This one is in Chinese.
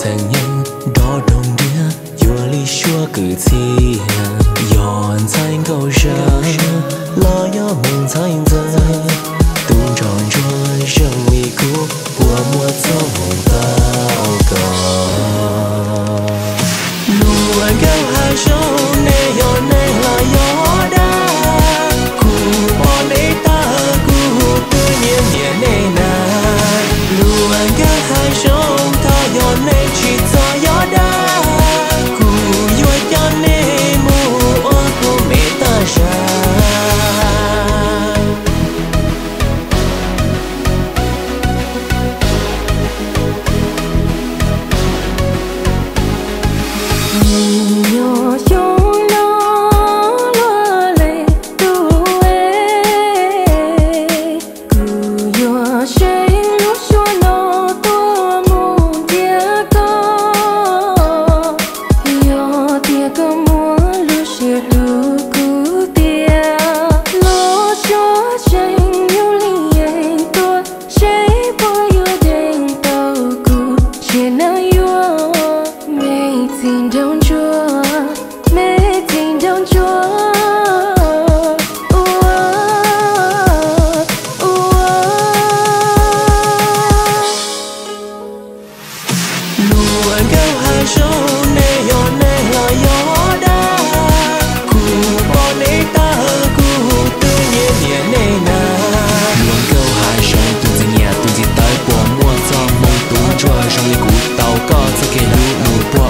曾因多懂得有理说句子，愿曾高尚，落一梦才真，独闯着任意苦，我莫走到头。路安高还手，你有你来有的，苦我你大苦，多年年难。路安高还手，他有你去走有的。 Hãy subscribe cho kênh Ghiền Mì Gõ Để không bỏ lỡ những video hấp dẫn